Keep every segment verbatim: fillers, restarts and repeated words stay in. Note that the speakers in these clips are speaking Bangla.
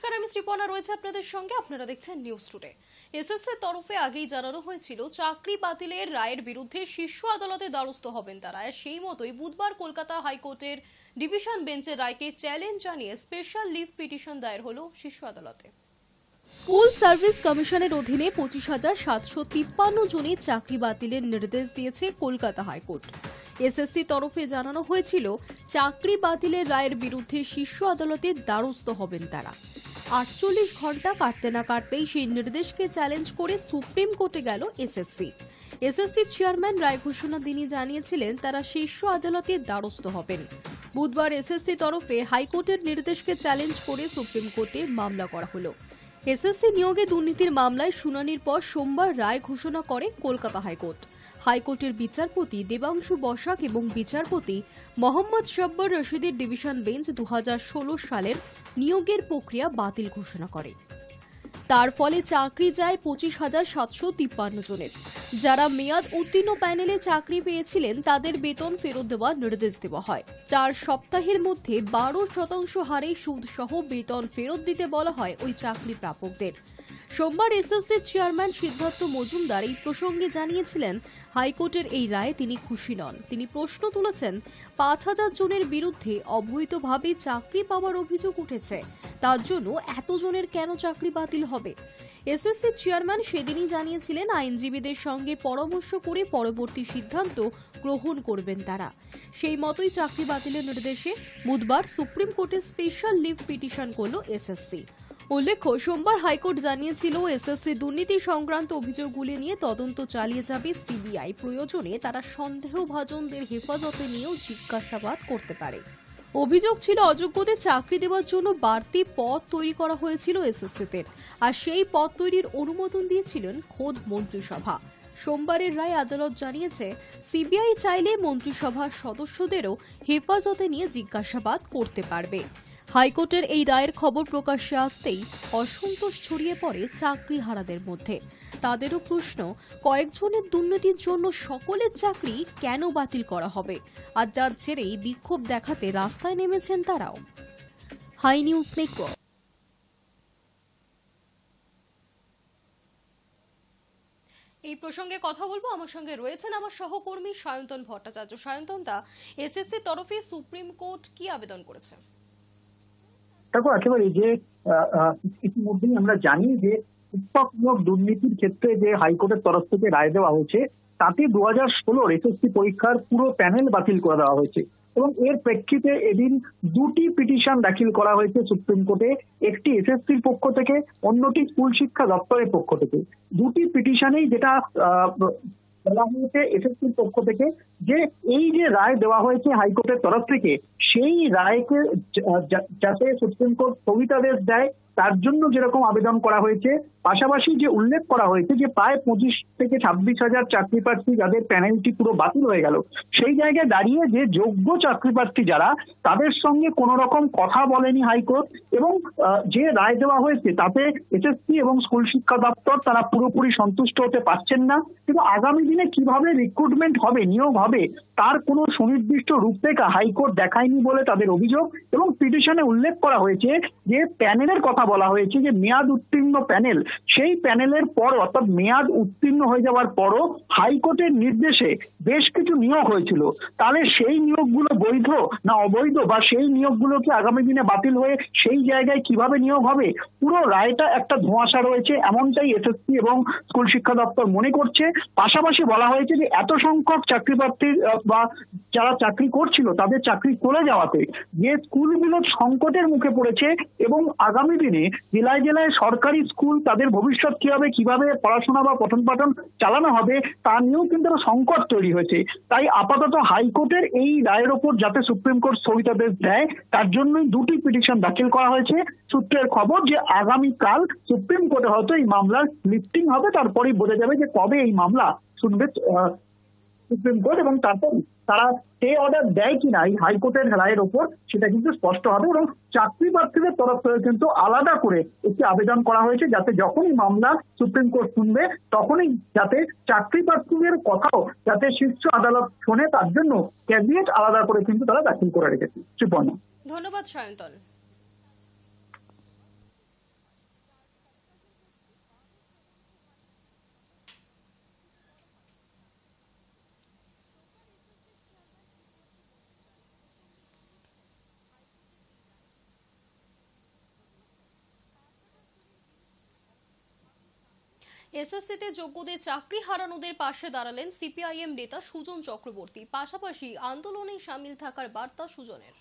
নমস্কার, আমি ত্রিপানা রয়েছে আপনাদের সঙ্গে। আপনারা দেখছেন নিউজ টুডে। এসএসসি তরফে আগেই জানানো হয়েছিল চাকরি বাতিলের রায়ের বিরুদ্ধে শীর্ষ আদালতে দ্বারস্থ হবেন তারা। সেই মতোই বুধবার কলকাতা হাইকোর্টের ডিভিশন বেঞ্চের রায়কে চ্যালেঞ্জ জানিয়ে স্পেশাল লিভ পিটিশন দায়ের হলো শীর্ষ আদালতে। স্কুল সার্ভিস কমিশনের অধীনে পঁচিশ হাজার সাতশো তিপ্পান্ন জনের চাকরি বাতিলের নির্দেশ দিয়েছে কলকাতা হাইকোর্ট। এসএসসি তরফে জানানো হয়েছিল চাকরি বাতিলের রায়ের বিরুদ্ধে শীর্ষ আদালতে দ্বারস্থ হবেন তারা। আটচল্লিশ ঘন্টা কাটতে না কাটতেই সেই নির্দেশকে চ্যালেঞ্জ করে সুপ্রিম কোর্টে গেল এসএসসি। এসএসসি চেয়ারম্যান রায় ঘোষণা দিনই জানিয়েছিলেন তারা শীর্ষ আদালতে দ্বারস্থ হবেন। বুধবার এসএসসি তরফে হাইকোর্টের নির্দেশকে চ্যালেঞ্জ করে সুপ্রিম কোর্টে মামলা করা হলো। এসএসসি নিয়োগে দুর্নীতির মামলায় শুনানির পর সোমবার রায় ঘোষণা করে কলকাতা হাইকোর্ট। হাইকোর্টের বিচারপতি দেবাংশু বসাক এবং বিচারপতি মোহাম্মদ শব্বর রশিদের ডিভিশন বেঞ্চ দু হাজার ষোলো সালের নিয়োগের প্রক্রিয়া বাতিল ঘোষণা করে। তার ফলে চাকরি যায় পঁচিশ হাজার সাতশো তিপ্পান্ন জনের। যারা মেয়াদ উত্তীর্ণ প্যানেলে চাকরি পেয়েছিলেন তাদের বেতন ফেরত দেওয়ার নির্দেশ দেওয়া হয়। চার সপ্তাহের মধ্যে বারো শতাংশ হারে সুদসহ বেতন ফেরত দিতে বলা হয় ওই চাকরি প্রাপকদের। সোমবার এসএসসি চেয়ারম্যান সিদ্ধার্থ মজুমদার এই প্রসঙ্গে জানিয়েছিলেন হাইকোর্টের এই রায়ে তিনি খুশি নন। তিনি প্রশ্ন তুলেছেন পাঁচ হাজার জনের বিরুদ্ধে অবৈধভাবে চাকরি পাওয়ার অভিযোগ উঠেছে, তার জন্য এতজনের কেন চাকরি বাতিল হবে। এসএসসি চেয়ারম্যান সেদিনই জানিয়েছিলেন আইনজীবীদের সঙ্গে পরামর্শ করে পরবর্তী সিদ্ধান্ত গ্রহণ করবেন তারা। সেই মতোই চাকরি বাতিলের নির্দেশে বুধবার সুপ্রিম কোর্টে স্পেশাল লিভ পিটিশন করল এসএসসি। উল্লেখ্য, সোমবার হাইকোর্ট জানিয়েছিল এসএসসি দুর্নীতি সংক্রান্ত অভিযোগগুলি নিয়ে তদন্ত চালিয়ে যাবে সিবিআই। প্রয়োজনে তারা সন্দেহভাজনদের হেফাজতে নিয়েও জিজ্ঞাসাবাদ করতে পারে। অভিযোগ ছিল অযোগ্যদের চাকরি দেওয়ার জন্য বাড়তি পদ তৈরি করা হয়েছিল এসএসসিতে, আর সেই পদ তৈরির অনুমোদন দিয়েছিলেন খোদ মন্ত্রিসভা। সোমবারের রায় আদালত জানিয়েছে সিবিআই চাইলে মন্ত্রিসভার সদস্যদেরও হেফাজতে নিয়ে জিজ্ঞাসাবাদ করতে পারবে। হাইকোর্টের এই রায়ের খবর প্রকাশ্যে আসতেই অসন্তোষ ছড়িয়ে পড়ে চাকরি হারাদের মধ্যে। তাদেরও প্রশ্ন, কয়েকজনের দুর্নীতির জন্য সকলের চাকরি কেন বাতিল করা হবে? আর যার জেরেই বিক্ষোভ দেখাতে রাস্তায় নেমেছেন তারাও। High news network. এই প্রসঙ্গে কথা বলবো, আমার সঙ্গে রয়েছেন আমার সহকর্মী সায়ন্তন ভট্টাচার্য। সায়ন্তন দা, এসএসসি তরফে সুপ্রিম কোর্ট কি আবেদন করেছে? দেখো, একেবারে যে ইতিমধ্যেই আমরা জানি যে উৎপাদমূলক দুর্নীতির ক্ষেত্রে যে হাইকোর্টের তরফ থেকে রায় দেওয়া হয়েছে তাতে দু হাজার ষোলোর এসএসসি পরীক্ষার পুরো প্যানেল বাতিল করে দেওয়া হয়েছে এবং এর প্রেক্ষিতে এদিন দুটি পিটিশন দাখিল করা হয়েছে সুপ্রিম কোর্টে, একটি এসএসসির পক্ষ থেকে, অন্যটি স্কুল শিক্ষা দপ্তরের পক্ষ থেকে। দুটি পিটিশনেই যেটা বলা হয়েছে এসএসসির পক্ষ থেকে যে এই যে রায় দেওয়া হয়েছে হাইকোর্টের তরফ থেকে সেই রায়কে যাতে সুপ্রিম কোর্ট স্থগিতাদেশ দেয় তার জন্য যেরকম আবেদন করা হয়েছে, পাশাপাশি যে উল্লেখ করা হয়েছে যে প্রায় পঁচিশ থেকে ছাব্বিশ হাজার চাকরি প্রার্থী যাদের প্যানেলটি পুরো বাতিল হয়ে গেল, সেই জায়গায় দাঁড়িয়ে যে যোগ্য চাকরি প্রার্থী যারা তাদের সঙ্গে কোনো রকম কথা বলেনি হাইকোর্ট, এবং যে রায় দেওয়া হয়েছে তাতে এসএসসি এবং স্কুল শিক্ষা দপ্তর তারা পুরোপুরি সন্তুষ্ট হতে পারছেন না। কিন্তু আগামী দিনে কিভাবে রিক্রুটমেন্ট হবে, নিয়োগ হবে, তার কোনো সুনির্দিষ্ট রূপরেখা হাইকোর্ট দেখায়নি বলে তাদের অভিযোগ। এবং পিটিশনে উল্লেখ করা হয়েছে যে প্যানেলের কথা বলা হয়েছে যে মেয়াদ উত্তীর্ণ প্যানেল, সেই প্যানেলের পর অর্থাৎ মেয়াদ উত্তীর্ণ হয়ে যাওয়ার পরও হাইকোর্টের নির্দেশে বেশ কিছু নিয়োগ হয়েছিল। তাহলে সেই নিয়োগগুলো বৈধ না অবৈধ, বা সেই নিয়োগগুলো কি আগামী দিনে বাতিল হয়ে সেই জায়গায় কিভাবে নিয়োগ হবে, পুরো রায়টা একটা ধোঁয়াশা রয়েছে এমনটাই এসএসসি এবং স্কুল শিক্ষা দপ্তর মনে করছে। পাশাপাশি বলা হয়েছে যে এত সংখ্যক চাকরি প্রার্থীর বা যারা চাকরি করছিল তাদের চাকরি চলে যাওয়াতে যে স্কুলগুলো সংকটের মুখে পড়েছে এবং আগামী দিনে জেলায় জেলায় সরকারি স্কুল তাদের ভবিষ্যৎ কি হবে, কিভাবে পড়াশোনা বা পঠন পাঠন চালানো হবে তা নিয়েও কিন্তু একটা সংকট তৈরি হয়েছে। তাই আপাতত হাইকোর্টের এই রায়ের ওপর যাতে সুপ্রিম কোর্ট স্থগিতাদেশ দেয় তার জন্যই দুটি পিটিশন দাখিল করা হয়েছে। সূত্রের খবর যে আগামীকাল সুপ্রিম কোর্টে হয়তো এই মামলার লিফটিং হবে, তারপরেই বোঝা যাবে যে কবে এই মামলা শুনবে সুপ্রিম কোর্ট এবং তারপর তারা স্টে অর্ডার দেয় কিনা এই হাইকোর্টের রায়ের ওপর সেটা কিন্তু স্পষ্ট হবে। এবং চাকরি প্রার্থীদের তরফ থেকে কিন্তু আলাদা করে একটি আবেদন করা হয়েছে যাতে যখনই মামলা সুপ্রিম কোর্ট শুনবে তখনই যাতে চাকরি প্রার্থীদের কথাও যাতে শীর্ষ আদালত শোনে তার জন্য ক্যাবিনেট আলাদা করে কিন্তু তারা দাখিল করে রেখেছে। শ্রীপর্ণা, ধন্যবাদ সায়ন্তন। এসএসসিতে যোগ্যদের চাকরি হারানোদের পাশে দাঁড়ালেন সিপিআইএম নেতা সুজন চক্রবর্তী, পাশাপাশি আন্দোলনে সামিল থাকার বার্তা সুজনের।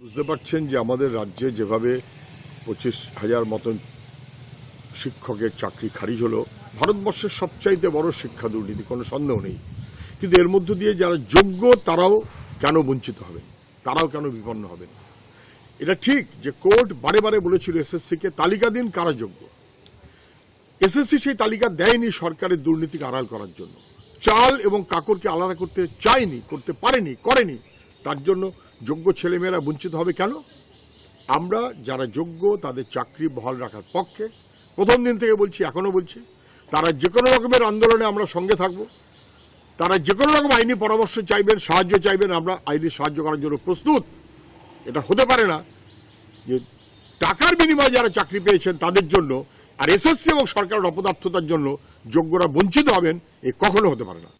বুঝতে পারছেন যে আমাদের রাজ্যে যেভাবে পঁচিশ হাজার মতন শিক্ষকের চাকরি খারিজ হলো, ভারতবর্ষের সবচাইতে বড় শিক্ষা দুর্নীতি, কোনো সন্দেহ নেই। কিন্তু এর মধ্য দিয়ে যারা যোগ্য তারাও কেন বঞ্চিত হবেন, তারাও কেন বিপন্ন হবেন? এটা ঠিক যে কোর্ট বারে বারে বলেছিল এসএসসিকে তালিকা দিন কারা যোগ্য। এসএসসি সেই তালিকা দেয়নি সরকারের দুর্নীতিকে আড়াল করার জন্য, চাল এবং কাকরকে আলাদা করতে চায়নি, করতে পারেনি, করেনি। তার জন্য যোগ্য ছেলেমেয়েরা বঞ্চিত হবে কেন? আমরা যারা যোগ্য তাদের চাকরি বহাল রাখার পক্ষে, প্রথম দিন থেকে বলছি, এখনও বলছি। তারা যে কোনো রকমের আন্দোলনে আমরা সঙ্গে থাকব, তারা যে কোনো রকম আইনি পরামর্শ চাইবেন, সাহায্য চাইবেন, আমরা আইনি সাহায্য করার জন্য প্রস্তুত। এটা হতে পারে না যে টাকার বিনিময়ে যারা চাকরি পেয়েছেন তাদের জন্য আর এসএসসি এবং সরকারের অপদার্থতার জন্য যোগ্যরা বঞ্চিত হবেন, এ কখনো হতে পারে না।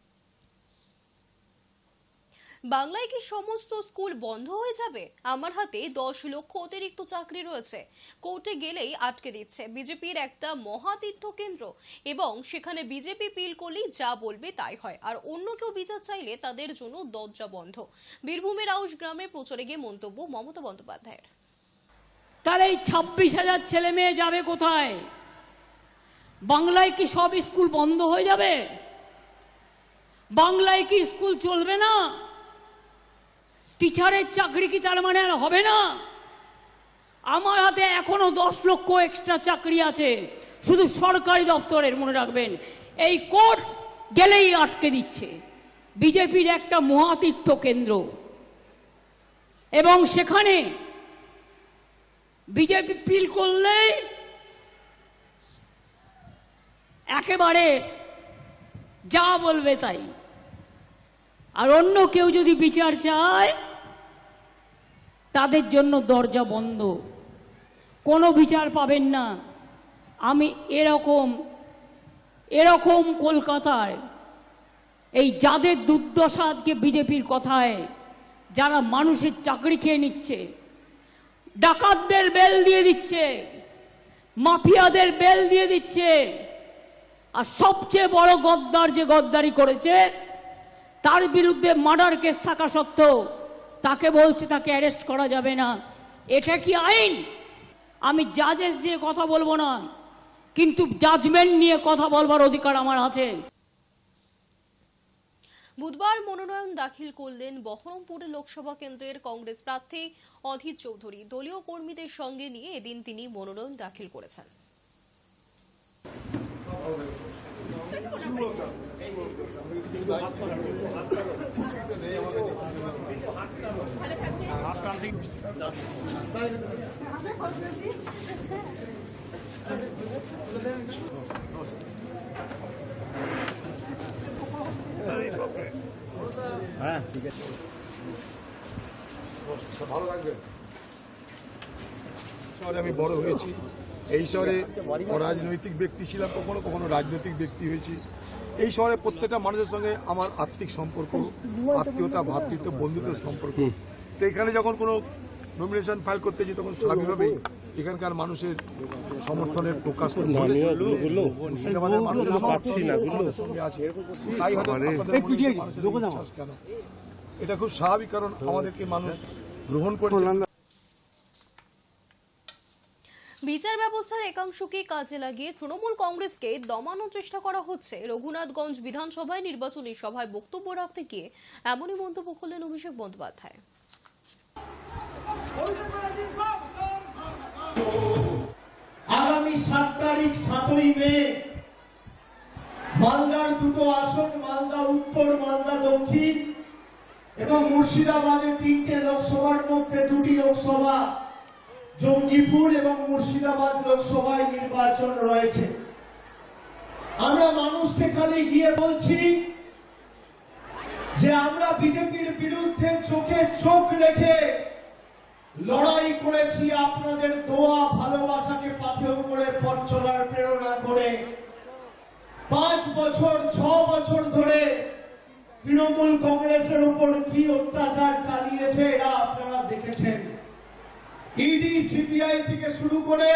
বাংলায় কি সমস্ত স্কুল বন্ধ হয়ে যাবে? আমার হাতে দশ লক্ষ অতিরিক্ত চাকরি রয়েছে, কোর্টে গেলেই আটকে দিচ্ছে বিজেপির একটা মহাতীর্থ কেন্দ্র, এবং সেখানে বিজেপি পিল করলেই যা বলবে তাই হয়, আর অন্য কেউ বিচার চাইলে তাদের জন্য দরজা বন্ধ। বীরভূমের আউশ গ্রামে প্রচারে গিয়ে মন্তব্য মমতা বন্দ্যোপাধ্যায়ের। তার এই ছাব্বিশ হাজার ছেলে মেয়ে যাবে কোথায়? বাংলায় কি সব স্কুল বন্ধ হয়ে যাবে? বাংলায় কি স্কুল চলবে না? টিচারের চাকরি কি তার মানে আর হবে না? আমার হাতে এখনো দশ লক্ষ এক্সট্রা চাকরি আছে শুধু সরকারি দপ্তরের, মনে রাখবেন। এই কোর্ট গেলেই আটকে দিচ্ছে, বিজেপির একটা মহাতীর্থ কেন্দ্র, এবং সেখানে বিজেপি পিল করলে একেবারে যা বলবে তাই, আর অন্য কেউ যদি বিচার চায় তাদের জন্য দরজা বন্ধ, কোনো বিচার পাবেন না। আমি এরকম এরকম কলকাতায় এই যাদের দুর্দশা আজকে বিজেপির কথায়, যারা মানুষের চাকরি খেয়ে নিচ্ছে, ডাকাতদের বেল দিয়ে দিচ্ছে, মাফিয়াদের বেল দিয়ে দিচ্ছে, আর সবচেয়ে বড় গদ্দার যে গদ্দারি করেছে তার বিরুদ্ধে মার্ডার কেস থাকা সত্ত্বেও তাকে বলছে তাকে অ্যারেস্ট করা যাবে না। এটা কি আইন? আমি জাজেস দিয়ে কথা বলবো না, কিন্তু জাজমেন্ট নিয়ে কথা বলবার অধিকার আমার আছে। বুধবার মনোনয়ন দাখিল করলেন বহরমপুর লোকসভা কেন্দ্রের কংগ্রেস প্রার্থী অধীর চৌধুরী। দলীয় কর্মীদের সঙ্গে নিয়ে এদিন তিনি মনোনয়ন দাখিল করেছেন। হ্যাঁ ঠিক আছে, ভালো লাগবে। শহরে আমি বড় হয়েছি, এই শহরে অরাজনৈতিক ব্যক্তি ছিলাম, কখনো কখনো রাজনৈতিক ব্যক্তি হয়েছি। এই শহরে প্রত্যেকটা মানুষের সঙ্গে আমার আত্মিক সম্পর্ক, আত্মীয়তা, ভাতৃত্ব, বন্ধুত্বের সম্পর্ক। তো এখানে যখন কোনো নমিনেশন ফাইল করতে যাই তখন স্বাভাবিকভাবেই এখানকার মানুষের সমর্থনের প্রকাশ এটা খুব স্বাভাবিক, কারণ আমাদেরকে মানুষ গ্রহণ করে। বিচার ব্যবস্থার একাংশকে কাজে লাগিয়ে তৃণমূল কংগ্রেসকে দমানোর চেষ্টা করা হচ্ছে। রঘুনাথগঞ্জ বিধানসভায় নির্বাচনী সভায় বক্তব্য রাখতে গিয়ে এমনই মন্তব্য করলেন অভিষেক বন্দ্যোপাধ্যায়। আগামী সাত তারিখ সাতই মে মালদার দুটো আসন, মালদা উত্তর, মালদা দক্ষিণ, এবং মুর্শিদাবাদের তিনটে লোকসভার মধ্যে দুটি লোকসভা জঙ্গিপুর এবং মুর্শিদাবাদ লোকসভায় নির্বাচন রয়েছে। আমরা মানুষকে খালি গিয়ে বলছি যে আমরা বিজেপির বিরুদ্ধে চোখে চোখ রেখে লড়াই করেছি, আপনাদের দোয়া ভালোবাসাকে পাথেয় করে পথ চলার প্রেরণা করে। পাঁচ বছর ছ বছর ধরে তৃণমূল কংগ্রেসের উপর কি অত্যাচার চালিয়েছে এরা আপনারা দেখেছেন। ইডি, সিবিআই থেকে শুরু করে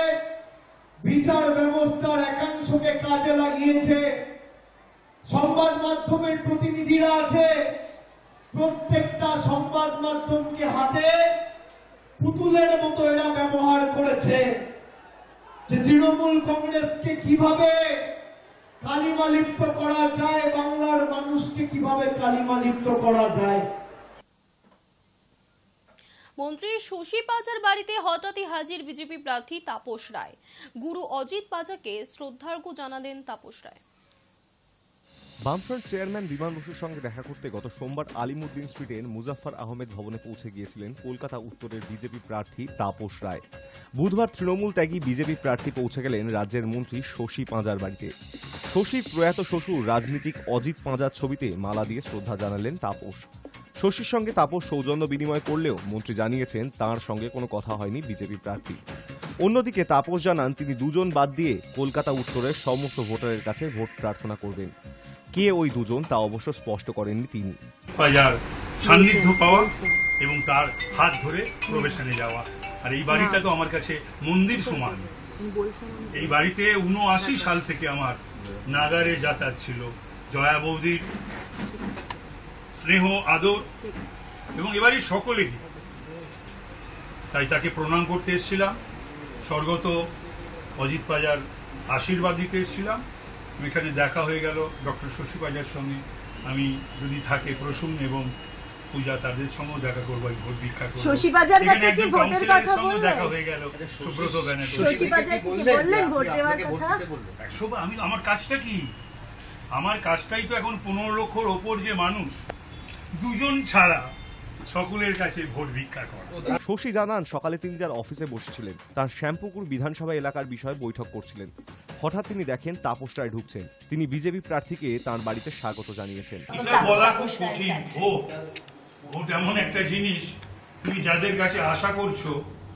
বিচার ব্যবস্থার একাংশকে কাজে লাগিয়েছে, সংবাদ মাধ্যমের প্রতিনিধিরা আছে, প্রত্যেকটা সংবাদ মাধ্যমকে হাতে পুতুলের মতো এরা ব্যবহার করেছে যে তৃণমূল কংগ্রেসকে কিভাবে কালিমা লিপ্ত করা যায়, বাংলার মানুষকে কিভাবে কালিমা লিপ্ত করা যায়। মন্ত্রী শশী পাজার বাড়িতে হঠাৎই হাজির বিজেপি প্রার্থী তাপস রায়। গুরু অজিত পাজাকে শ্রদ্ধার্ঘ্য জানালেন তাপস রায়। বামফ্রন্ট চেয়ারম্যান বিমান বসুর সঙ্গে দেখা করতে গত সোমবার আলিমুদ্দিন স্ট্রিটের মুজাফফর আহমেদ ভবনে পৌঁছে গিয়েছিলেন কলকাতা উত্তরের বিজেপি প্রার্থী তাপস রায়। বুধবার তৃণমূল ত্যাগী বিজেপি প্রার্থী পৌঁছে গেলেন রাজ্যের মন্ত্রী শশী পাঁজার বাড়িতে। শশীর প্রয়াত শ্বশুর রাজনীতিক অজিত পাঁজার ছবিতে মালা দিয়ে শ্রদ্ধা জানালেন তাপস। শশীর সঙ্গে তাপস সৌজন্য বিনিময় করলেও মন্ত্রী জানিয়েছেন তাঁর সঙ্গে কোনো কথা হয়নি বিজেপি প্রার্থী। অন্যদিকে তাপস জানান তিনি দুজন বাদ দিয়ে কলকাতা উত্তরের সমস্ত ভোটারের কাছে ভোট প্রার্থনা করবেন। কে ওই দুজন তা অবশ্য স্পষ্ট করেননি তিনি। পাজার সান্নিধ্য পাওয়া এবং তার হাত ধরে প্রবেশনে যাওয়া, আর এই বাড়িটা তো আমার কাছে মন্দির সমান। এই বাড়িতে উনআশি সাল থেকে আমার নাগারে যাতায়াত ছিল, জয়া বৌদির স্নেহ আদর এবং এবারই সকলেরই। তাই তাকে প্রণাম করতে এসেছিলাম, স্বর্গত অজিত পাজার আশীর্বাদ দিতে এসেছিলাম। এখানে দেখা হয়ে গেল ডক্টর শশী পাজার সঙ্গে, আমি যদি থাকে প্রসূন এবং পূজা তাদের সঙ্গে দেখা করব, ভোট ভিক্ষা করব। শশী পাজার কাছে কি ভোটের কথা বললেন? দেখা হয়ে গেল সুব্রত ব্যানার্জি। শশী পাজার কি বললেন ভোট দেওয়ার কথা? একশোবার আমি আমার কাজটা কি, আমার কাজটাই তো এখন পনেরো লক্ষর ওপর যে মানুষ দুজন ছাড়া সকলের কাছে ভোট ভিক্ষা করা। শশী জানান সকালে তিনি তার অফিসে বসেছিলেন, তার শ্যামপুকুর বিধানসভা এলাকার বিষয়ে বৈঠক করছিলেন। হঠাৎ তিনি দেখেন তাপস রায় ঢুকছেন। তিনি বিজেপি প্রার্থীকে তার বাড়িতে স্বাগত জানিয়েছেন। এটা বলা খুব কঠিন, ভোট ভোট এমন একটা জিনিস তুমি যাদের কাছে আশা করছো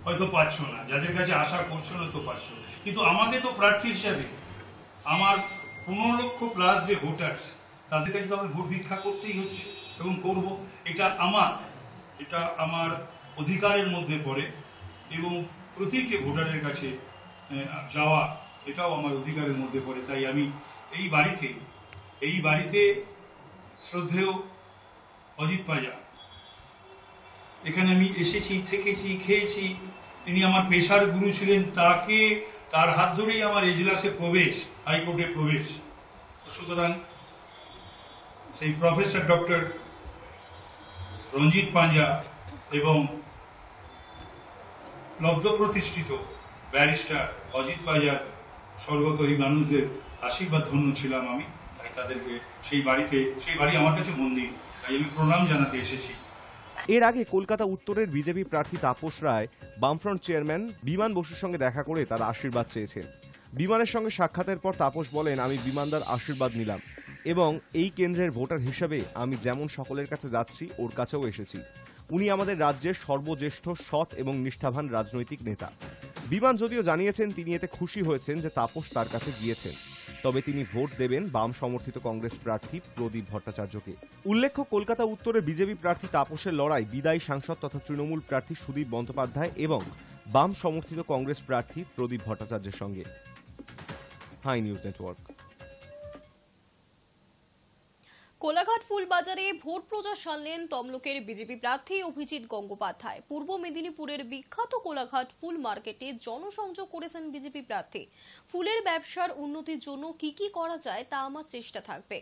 হয়তো পাচ্ছ না, যাদের কাছে আশা করছো না তো পাচ্ছ। কিন্তু আমাকে তো প্রার্থী হিসাবে আমার পনেরো লক্ষ প্লাস যে ভোটার তাদের কাছে তো আমি ভোট ভিক্ষা করতেই হচ্ছে এবং করব। এটা আমার এটা আমার অধিকারের মধ্যে পড়ে এবং প্রতিটি ভোটারের কাছে যাওয়া এটাও আমার অধিকারের মধ্যে পড়ে। তাই আমি এই বাড়িতে এই বাড়িতে শ্রদ্ধেয় অজিত পাঁজা, এখানে আমি এসেছি, থেকেছি, খেয়েছি। তিনি আমার পেশার গুরু ছিলেন, তাকে তার হাত ধরেই আমার এজলাসে প্রবেশ, হাইকোর্টে প্রবেশ। সুতরাং সেই প্রফেসর ডক্টর রঞ্জিত পাঞ্জা এবং লব্ধ প্রতিষ্ঠিত ব্যারিস্টার অজিত পাঁজার স্বর্গত এই মানুষদের আশীর্বাদ ধন্য ছিলাম আমি। তাই তাদেরকে সেই বাড়িতে, সেই বাড়ি আমার কাছে মন্দির, তাই আমি প্রণাম জানাতে এসেছি। এর আগে কলকাতা উত্তরের বিজেপি প্রার্থী তাপস রায় বামফ্রন্ট চেয়ারম্যান বিমান বসুর সঙ্গে দেখা করে তার আশীর্বাদ চেয়েছেন। বিমানের সঙ্গে সাক্ষাতের পর তাপস বলেন, আমি বিমানদার আশীর্বাদ নিলাম এবং এই কেন্দ্রের ভোটার হিসেবে আমি যেমন সকলের কাছে যাচ্ছি ওর কাছেও এসেছি। উনি আমাদের রাজ্যের সর্বজ্যেষ্ঠ, সৎ এবং নিষ্ঠাবান রাজনৈতিক নেতা। বিমান যদিও জানিয়েছেন তিনি এতে খুশি হয়েছেন যে তাপস তার কাছে গিয়েছেন, তবে তিনি ভোট দেবেন বাম সমর্থিত কংগ্রেস প্রার্থী প্রদীপ ভট্টাচার্যকে। উল্লেখ্য, কলকাতা উত্তরে বিজেপি প্রার্থী তাপসের লড়াই বিদায়ী সাংসদ তথা তৃণমূল প্রার্থী সুদীপ বন্দ্যোপাধ্যায় এবং বাম সমর্থিত কংগ্রেস প্রার্থী প্রদীপ ভট্টাচার্যের সঙ্গে। High news network. কোলাঘাট ফুলবাজারে ভোট প্রচার সারলেন তমলুকের বিজেপি প্রার্থী অভিজিৎ গঙ্গোপাধ্যায়। পূর্ব মেদিনীপুরের বিখ্যাত কোলাঘাট ফুল মার্কেটে জনসংযোগ করেছেন বিজেপি প্রার্থী। ফুলের ব্যবসার উন্নতির জন্য কি কি করা যায় তা আমার চেষ্টা থাকবে,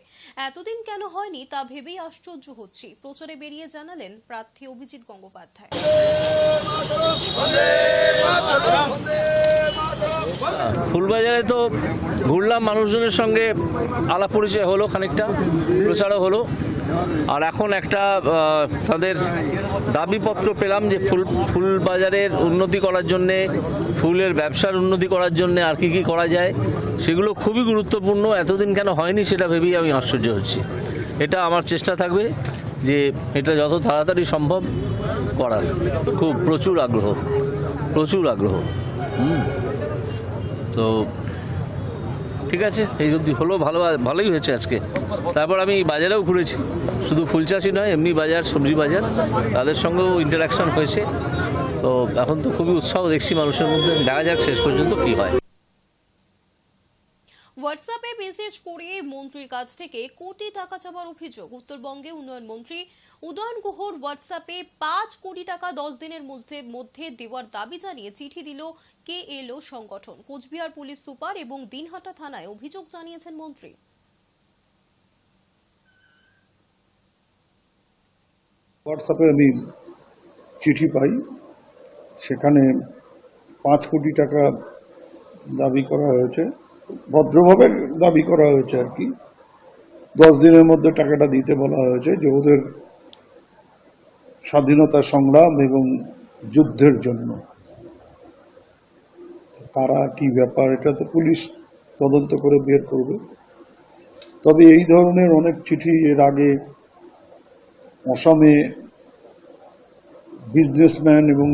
এতদিন কেন হয়নি তা ভেবেই আশ্চর্য হচ্ছি, প্রচারে বেরিয়ে জানালেন প্রার্থী অভিজিৎ গঙ্গোপাধ্যায়। ফুলবাজারে তো ঘুরলাম, মানুষজনের সঙ্গে আলাপ পরিচয় হলো, খানিকটা প্রচারও হলো। আর এখন একটা তাদের দাবিপত্র পেলাম যে ফুল ফুল বাজারের উন্নতি করার জন্যে, ফুলের ব্যবসার উন্নতি করার জন্যে আর কি কি করা যায় সেগুলো খুবই গুরুত্বপূর্ণ। এতদিন কেন হয়নি সেটা ভেবেই আমি আশ্চর্য হচ্ছি। এটা আমার চেষ্টা থাকবে যে এটা যত তাড়াতাড়ি সম্ভব করার। খুব প্রচুর আগ্রহ, প্রচুর আগ্রহ। তো ঠিক আছে, এই অবধি হলো, ভালো ভালোই হয়েছে আজকে। তারপর আমি বাজারেও ঘুরেছি, শুধু ফুল চাষি নয়, এমনি বাজার, সবজি বাজার, তাদের সঙ্গেও ইন্টারাকশন হয়েছে। তো এখন তো খুবই উৎসাহ দেখছি মানুষের মধ্যে, দেখা যাক শেষ পর্যন্ত কী হয়। হোয়াটসঅ্যাপে মেসেজ করে মন্ত্রীর কাছ থেকে কোটি টাকা চাওয়ার অভিযোগ। উত্তরবঙ্গে উন্নয়ন মন্ত্রী উদয়ন গুহর হোয়াটসঅ্যাপে পাঁচ কোটি টাকা দশ দিনের মধ্যে মধ্যে দেওয়ার দাবি জানিয়ে চিঠি দিল কে এল ও সংগঠন। কোচবিহার পুলিশ সুপার এবং দিনহাটা থানায় অভিযোগ জানিয়েছেন মন্ত্রী। হোয়াটসঅ্যাপে আমি চিঠি পাই, সেখানে পাঁচ কোটি টাকা দাবি করা হয়েছে, ভদ্রভাবে দাবি করা হয়েছে আর কি। দশ দিনের মধ্যে টাকাটা দিতে বলা হয়েছে, যে ওদের স্বাধীনতা সংগ্রাম এবং যুদ্ধের জন্য। কারা কি ব্যাপার এটা তো পুলিশ তদন্ত করে বের করবে। তবে এই ধরনের অনেক চিঠি এর আগে অসমে বিজনেসম্যান এবং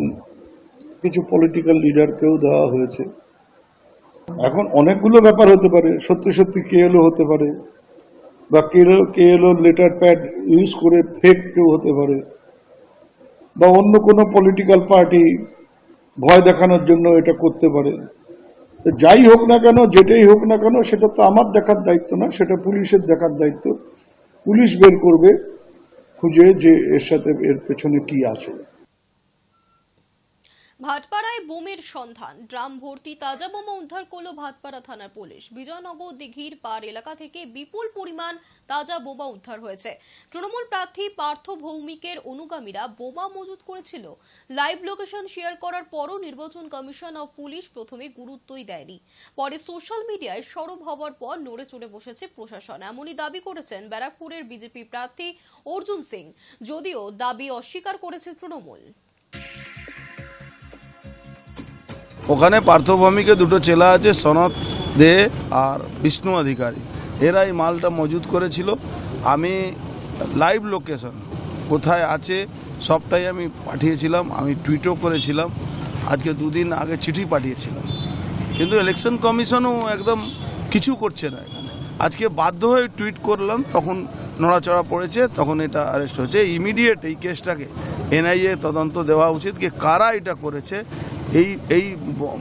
কিছু পলিটিক্যাল লিডারকেও দেওয়া হয়েছে। এখন অনেকগুলো ব্যাপার হতে পারে, সত্যি সত্যি কে এলও হতে পারে, বা কে এলও লেটার প্যাড ইউজ করে ফেক কেউ হতে পারে, বা অন্য কোনো পলিটিক্যাল পার্টি ভয় দেখানোর জন্য এটা করতে পারে। তো যাই হোক না কেন, যেটাই হোক না কেন, সেটা তো আমার দেখার দায়িত্ব না, সেটা পুলিশের দেখার দায়িত্ব। পুলিশ বের করবে খুঁজে যে এর সাথে এর পেছনে কি আছে। ভাটপাড়ায় বোমের সন্ধান, ড্রাম ভর্তি তাজা বোমা উদ্ধার করল ভাটপাড়া থানার পুলিশ। বিজয়নগর দিঘির পার এলাকা থেকে বিপুল পরিমাণ তাজা বোমা উদ্ধার হয়েছে। তৃণমূল প্রার্থী পার্থ ভৌমিকের অনুগামীরা বোমা মজুত করেছিল। লাইভ লোকেশন শেয়ার করার পরও নির্বাচন কমিশন ও পুলিশ প্রথমে গুরুত্বই দেয়নি, পরে সোশ্যাল মিডিয়ায় সরব হওয়ার পর নড়ে চড়ে বসেছে প্রশাসন, এমনই দাবি করেছেন ব্যারাকপুরের বিজেপি প্রার্থী অর্জুন সিং, যদিও দাবি অস্বীকার করেছে তৃণমূল। ওখানে পার্থ ভৌমিকে দুটো চেলা আছে, সনাত দে আর বিষ্ণু অধিকারী, এরা এই মালটা মজুত করেছিল। আমি লাইভ লোকেশন কোথায় আছে সবটাই আমি পাঠিয়েছিলাম, আমি টুইটও করেছিলাম, আজকে দুদিন আগে চিঠি পাঠিয়েছিলাম, কিন্তু ইলেকশন কমিশনও একদম কিছু করছে না। এখানে আজকে বাধ্য হয়ে টুইট করলাম, তখন নড়াচড়া পড়েছে, তখন এটা অ্যারেস্ট হয়েছে। ইমিডিয়েট এই কেসটাকে এনআইএ তদন্ত দেওয়া উচিত, কে কারা এটা করেছে, এই এই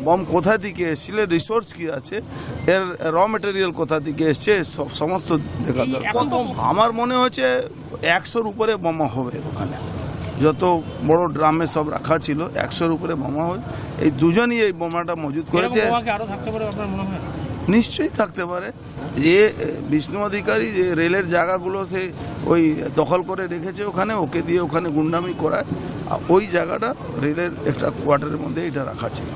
বম কোথা থেকে এসেছিল, রিসোর্স কি আছে, এর র মেটেরিয়াল কোথা থেকে এসছে, সব সমস্ত দেখা দরকার। আমার মনে হচ্ছে একশোর উপরে বোমা হবে ওখানে, যত বড় ড্রামে সব রাখা ছিল একশোর উপরে বোমা হয়। এই দুজনই এই বোমাটা মজুত করেছে, নিশ্চয়ই থাকতে পারে। যে বিষ্ণু অধিকারী যে রেলের জায়গাগুলোতে ওই দখল করে রেখেছে, ওখানে ওকে দিয়ে ওখানে গুন্ডামি করায়, ওই জায়গাটা রেলের একটা কোয়ার্টারের মধ্যে এটা রাখা ছিল।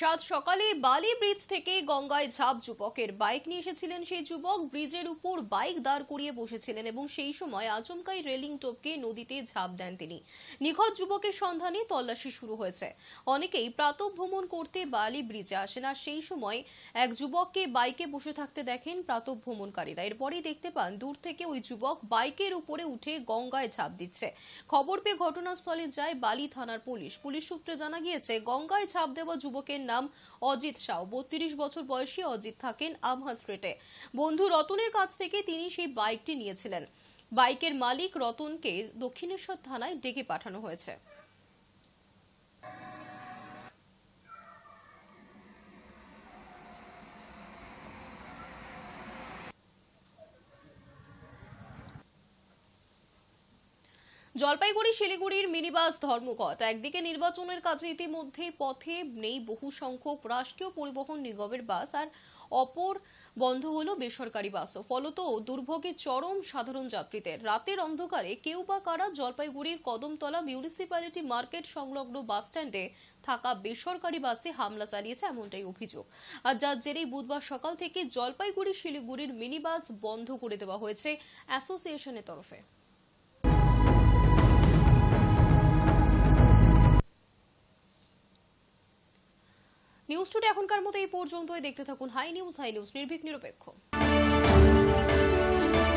সাত সকালে বালি ব্রিজ থেকে গঙ্গায় ঝাঁপ যুবকের, বাইক নিয়ে এসেছিলেন সেই যুবক। ব্রিজের উপর বাইক দাঁড় করিয়ে বসেছিলেন এবং সেই সময় আচমকাই রেলিং টপকে নদীতে ঝাঁপ দেন তিনি। নিখোঁজ যুবকের সন্ধানে তল্লাশি শুরু হয়েছে। অনেকেই প্রাতঃভ্রমণ করতে বালি ব্রিজে আসেন, আর সেই সময় এক যুবককে বাইকে বসে থাকতে দেখেন প্রাতঃভ্রমণকারীরা। এরপরই দেখতে পান দূর থেকে ওই যুবক বাইকের উপরে উঠে গঙ্গায় ঝাঁপ দিচ্ছে। খবর পেয়ে ঘটনাস্থলে যায় বালি থানার পুলিশ। পুলিশ সূত্রে জানা গিয়েছে, গঙ্গায় ঝাঁপ দেওয়া যুবকের নাম অজিত সাহা। বত্রিশ বছর বয়সী অজিত থাকেন আমহার্স্ট স্ট্রিটে। বন্ধু রতনের কাছ থেকে তিনি সেই বাইকটি নিয়েছিলেন। বাইকের মালিক রতনকে দক্ষিণেশ্বর থানায় ডেকে পাঠানো হয়েছে। জলপাইগুড়ি শিলিগুড়ির মিনিবাস ধর্মঘট। একদিকে নির্বাচনের কাছে ইতিমধ্যে পথে নেই বহু সংখ্যক রাষ্ট্রীয় পরিবহন নিগমের বাস, আর অপর বন্ধ হলো বেসরকারি বাসও। ফলত দুর্ভোগের চরম সাধারণ যাত্রীদের। রাতের অন্ধকারে কেউ বা কারা জলপাইগুড়ির কদমতলা মিউনিসিপ্যালিটি মার্কেট সংলগ্ন বাসস্ট্যান্ডে থাকা বেসরকারি বাসে হামলা চালিয়েছে, এমনটাই অভিযোগ। আর যার জেরেই বুধবার সকাল থেকে জলপাইগুড়ি শিলিগুড়ির মিনিবাস বন্ধ করে দেওয়া হয়েছে অ্যাসোসিয়েশনের তরফে। নিউজ টুডে এখনকার মতো এই পর্যন্তই। দেখতে থাকুন হাই নিউজ। হাই নিউজ, নির্ভীক নিরপেক্ষ।